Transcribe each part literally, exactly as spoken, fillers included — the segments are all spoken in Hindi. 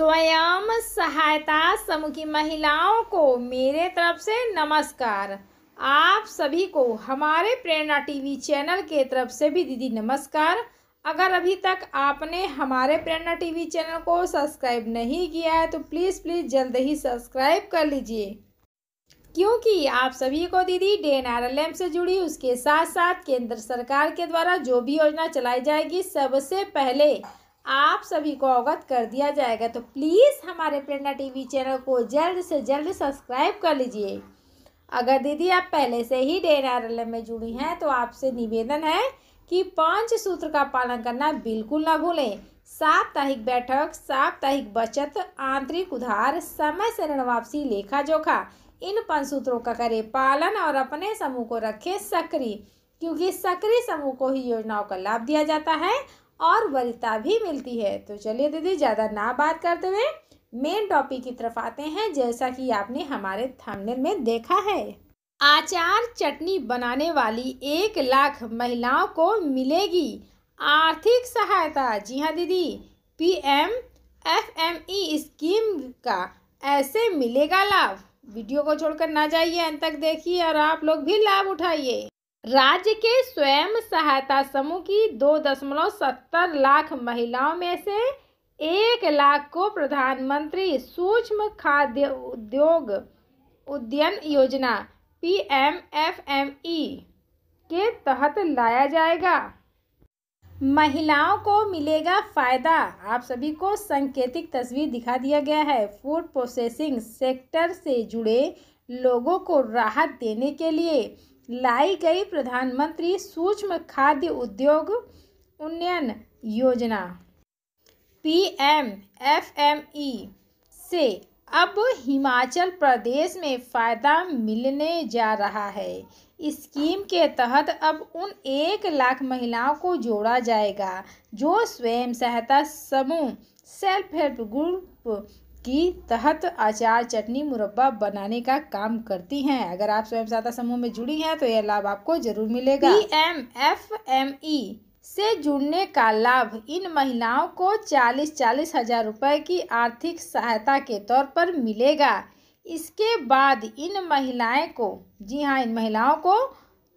स्वयं सहायता समूह की महिलाओं को मेरे तरफ से नमस्कार। आप सभी को हमारे प्रेरणा टीवी चैनल के तरफ से भी दीदी नमस्कार। अगर अभी तक आपने हमारे प्रेरणा टीवी चैनल को सब्सक्राइब नहीं किया है तो प्लीज़ प्लीज़ जल्द ही सब्सक्राइब कर लीजिए, क्योंकि आप सभी को दीदी D N R L M से जुड़ी उसके साथ साथ केंद्र सरकार के द्वारा जो भी योजना चलाई जाएगी सबसे पहले आप सभी को अवगत कर दिया जाएगा। तो प्लीज़ हमारे प्रेरणा टीवी चैनल को जल्द से जल्द सब्सक्राइब कर लीजिए। अगर दीदी आप पहले से ही D N R L M में जुड़ी हैं तो आपसे निवेदन है कि पांच सूत्र का पालन करना बिल्कुल ना भूलें। साप्ताहिक बैठक, साप्ताहिक बचत, आंतरिक उधार, समय से ऋण वापसी, लेखा जोखा, इन पांच सूत्रों का करें पालन और अपने समूह को रखें सक्रिय, क्योंकि सक्रिय समूह को ही योजनाओं का लाभ दिया जाता है और वरीयता भी मिलती है। तो चलिए दीदी ज़्यादा ना बात करते हुए मेन टॉपिक की तरफ आते हैं। जैसा कि आपने हमारे थंबनेल में देखा है, आचार चटनी बनाने वाली एक लाख महिलाओं को मिलेगी आर्थिक सहायता। जी हाँ दीदी, P M F M E scheme का ऐसे मिलेगा लाभ। वीडियो को छोड़कर ना जाइए, अंत तक देखिए और आप लोग भी लाभ उठाइए। राज्य के स्वयं सहायता समूह की दो दशमलव सत्तर लाख महिलाओं में से एक लाख को प्रधानमंत्री सूक्ष्म खाद्य उद्योग उन्नयन योजना P M F M E के तहत लाया जाएगा। महिलाओं को मिलेगा फायदा। आप सभी को सांकेतिक तस्वीर दिखा दिया गया है। फूड प्रोसेसिंग सेक्टर से जुड़े लोगों को राहत देने के लिए लाई गई प्रधानमंत्री सूक्ष्म खाद्य उद्योग उन्नयन योजना P M F M E से अब हिमाचल प्रदेश में फ़ायदा मिलने जा रहा है। स्कीम के तहत अब उन एक लाख महिलाओं को जोड़ा जाएगा जो स्वयं सहायता समूह सेल्फ हेल्प ग्रुप की तहत अचार चटनी मुरब्बा बनाने का काम करती हैं। अगर आप स्वयं सहायता समूह में जुड़ी हैं तो यह लाभ आपको जरूर मिलेगा। P M F M E से जुड़ने का लाभ इन महिलाओं को चालीस चालीस हजार रुपये की आर्थिक सहायता के तौर पर मिलेगा। इसके बाद इन महिलाएं को, जी हाँ इन महिलाओं को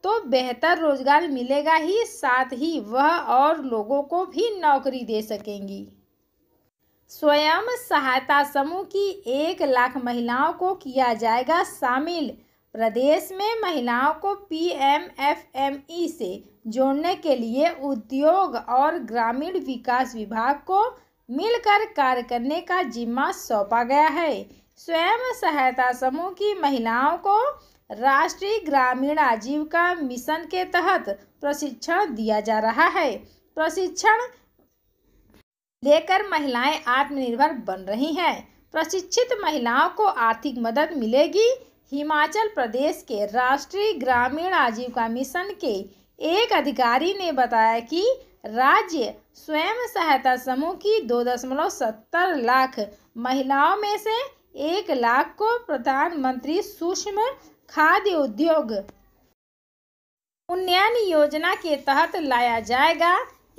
तो बेहतर रोजगार मिलेगा ही, साथ ही वह और लोगों को भी नौकरी दे सकेंगी। स्वयं सहायता समूह की एक लाख महिलाओं को किया जाएगा शामिल। प्रदेश में महिलाओं को P M F M E से जोड़ने के लिए उद्योग और ग्रामीण विकास विभाग को मिलकर कार्य करने का जिम्मा सौंपा गया है। स्वयं सहायता समूह की महिलाओं को राष्ट्रीय ग्रामीण आजीविका मिशन के तहत प्रशिक्षण दिया जा रहा है। प्रशिक्षण लेकर महिलाएं आत्मनिर्भर बन रही हैं। प्रशिक्षित महिलाओं को आर्थिक मदद मिलेगी। हिमाचल प्रदेश के राष्ट्रीय ग्रामीण आजीविका मिशन के एक अधिकारी ने बताया कि राज्य स्वयं सहायता समूह की दो दशमलव सत्तर लाख महिलाओं में से एक लाख को प्रधानमंत्री सूक्ष्म खाद्य उद्योग उन्नयन योजना के तहत लाया जाएगा।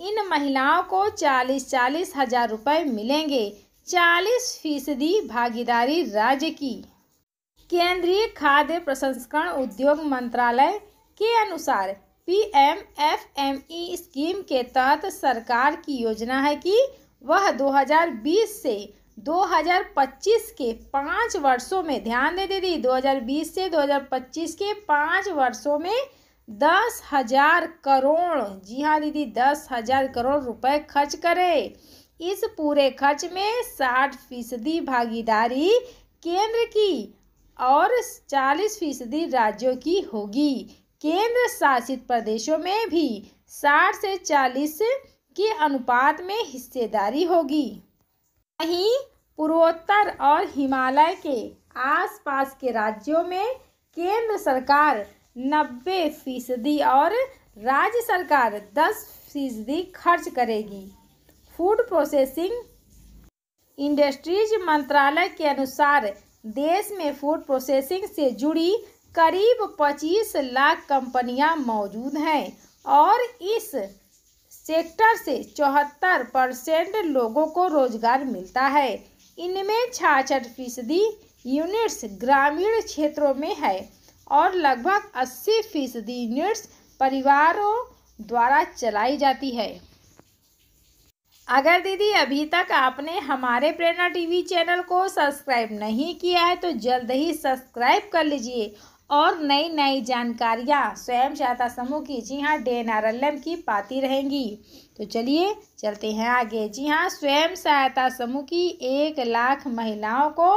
इन महिलाओं को चालीस चालीस हजार रुपये मिलेंगे। चालीस फीसदी भागीदारी राज्य की। केंद्रीय खाद्य प्रसंस्करण उद्योग मंत्रालय के अनुसार P M F M E scheme के तहत सरकार की योजना है कि वह दो हज़ार बीस से दो हज़ार पच्चीस के पाँच वर्षों में, ध्यान दे दीदी, दो हज़ार बीस से दो हज़ार पच्चीस के पाँच वर्षों में दस हजार करोड़, जी हाँ दीदी, दस हजार करोड़ रुपए खर्च करें। इस पूरे खर्च में साठ फीसदी भागीदारी केंद्र की और चालीस फीसदी राज्यों की होगी। केंद्र शासित प्रदेशों में भी साठ से चालीस के अनुपात में हिस्सेदारी होगी। वहीं पूर्वोत्तर और हिमालय के आसपास के राज्यों में केंद्र सरकार नब्बे फीसदी और राज्य सरकार दस फीसदी खर्च करेगी। फूड प्रोसेसिंग इंडस्ट्रीज मंत्रालय के अनुसार देश में फूड प्रोसेसिंग से जुड़ी करीब पच्चीस लाख कंपनियां मौजूद हैं और इस सेक्टर से चौहत्तर परसेंट लोगों को रोजगार मिलता है। इनमें छियासठ फीसदी यूनिट्स ग्रामीण क्षेत्रों में है और लगभग अस्सी फीसदी यूनिट्स परिवारों द्वारा चलाई जाती है। अगर दीदी अभी तक आपने हमारे प्रेरणा टीवी चैनल को सब्सक्राइब नहीं किया है तो जल्द ही सब्सक्राइब कर लीजिए और नई नई जानकारियाँ स्वयं सहायता समूह की जी हाँ D N R L M की पाती रहेंगी। तो चलिए चलते हैं आगे। जी हाँ, स्वयं सहायता समूह की एक लाख महिलाओं को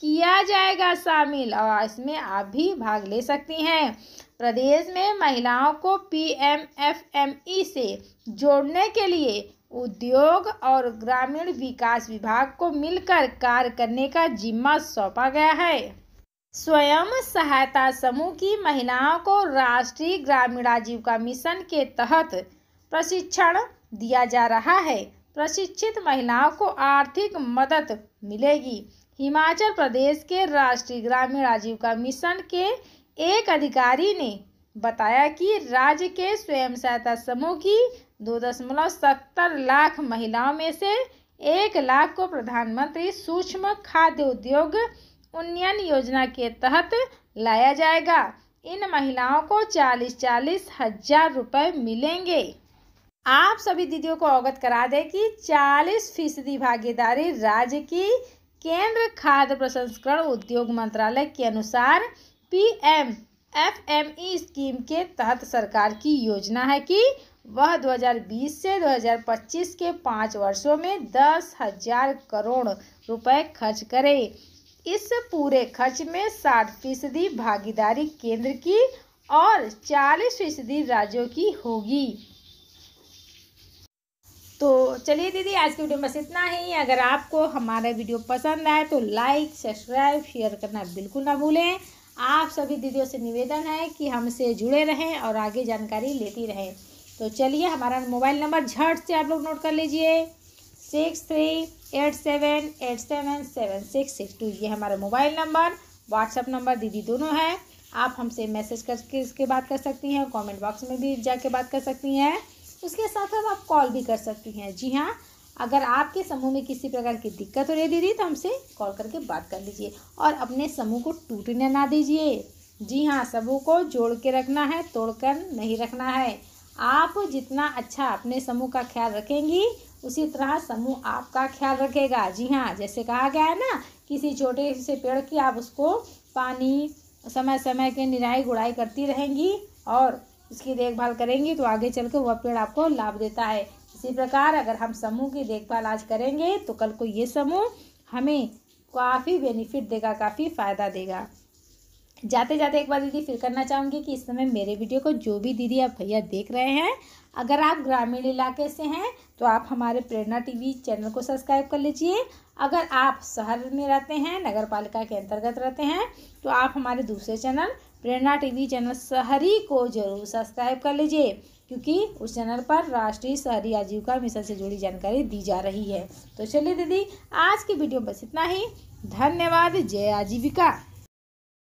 किया जाएगा शामिल और इसमें आप भी भाग ले सकती हैं। प्रदेश में महिलाओं को P M F M E से जोड़ने के लिए उद्योग और ग्रामीण विकास विभाग को मिलकर कार्य करने का जिम्मा सौंपा गया है। स्वयं सहायता समूह की महिलाओं को राष्ट्रीय ग्रामीण आजीविका मिशन के तहत प्रशिक्षण दिया जा रहा है। प्रशिक्षित महिलाओं को आर्थिक मदद मिलेगी। हिमाचल प्रदेश के राष्ट्रीय ग्रामीण आजीविका मिशन के एक अधिकारी ने बताया कि राज्य के स्वयं सहायता समूह की दो दशमलव सत्तर लाख महिलाओं में से एक लाख को प्रधानमंत्री सूक्ष्म खाद्य उद्योग उन्नयन योजना के तहत लाया जाएगा। इन महिलाओं को चालीस चालीस हजार रुपये मिलेंगे। आप सभी दीदियों को अवगत करा दें कि चालीस फीसदी भागीदारी राज्य की केंद्र खाद्य प्रसंस्करण उद्योग मंत्रालय के अनुसार P M F M E scheme के तहत सरकार की योजना है कि वह दो हज़ार बीस से दो हज़ार पच्चीस के पाँच वर्षों में दस हजार करोड़ रुपए खर्च करे। इस पूरे खर्च में साठ फीसदी भागीदारी केंद्र की और चालीस फीसदी राज्यों की होगी। तो चलिए दीदी, आज की वीडियो में बस इतना ही। अगर आपको हमारा वीडियो पसंद आए तो लाइक, सब्सक्राइब, शेयर करना बिल्कुल ना भूलें। आप सभी दीदियों से निवेदन है कि हमसे जुड़े रहें और आगे जानकारी लेती रहें। तो चलिए, हमारा मोबाइल नंबर झट से आप लोग नोट कर लीजिए, six three eight seven eight seven seven six six two. ये हमारा मोबाइल नंबर, व्हाट्सअप नंबर दीदी दोनों है। आप हमसे मैसेज करके इसके बात कर सकती हैं, कमेंट बॉक्स में भी जाके बात कर सकती हैं, उसके साथ हम आप कॉल भी कर सकती हैं। जी हाँ, अगर आपके समूह में किसी प्रकार की दिक्कत हो रही है दीदी तो हमसे कॉल करके बात कर लीजिए और अपने समूह को टूटने ना दीजिए। जी हाँ, समूह को जोड़ के रखना है, तोड़ कर नहीं रखना है। आप जितना अच्छा अपने समूह का ख्याल रखेंगी उसी तरह समूह आपका ख्याल रखेगा। जी हाँ, जैसे कहा गया है ना, किसी छोटे से पेड़ की आप उसको पानी, समय समय के निराई गुड़ाई करती रहेंगी और उसकी देखभाल करेंगी तो आगे चलकर वह पेड़ आपको लाभ देता है। इसी प्रकार अगर हम समूह की देखभाल आज करेंगे तो कल को ये समूह हमें काफ़ी बेनिफिट देगा, काफ़ी फ़ायदा देगा। जाते जाते एक बार दीदी फिर करना चाहूँगी कि इस समय मेरे वीडियो को जो भी दीदी आप भैया देख रहे हैं, अगर आप ग्रामीण इलाके से हैं तो आप हमारे प्रेरणा टीवी चैनल को सब्सक्राइब कर लीजिए। अगर आप शहर में रहते हैं, नगर पालिका के अंतर्गत रहते हैं तो आप हमारे दूसरे चैनल प्रेरणा टीवी चैनल शहरी को जरूर सब्सक्राइब कर लीजिए, क्योंकि उस चैनल पर राष्ट्रीय शहरी आजीविका मिशन से जुड़ी जानकारी दी जा रही है। तो चलिए दीदी, आज की वीडियो बस इतना ही। धन्यवाद। जय आजीविका।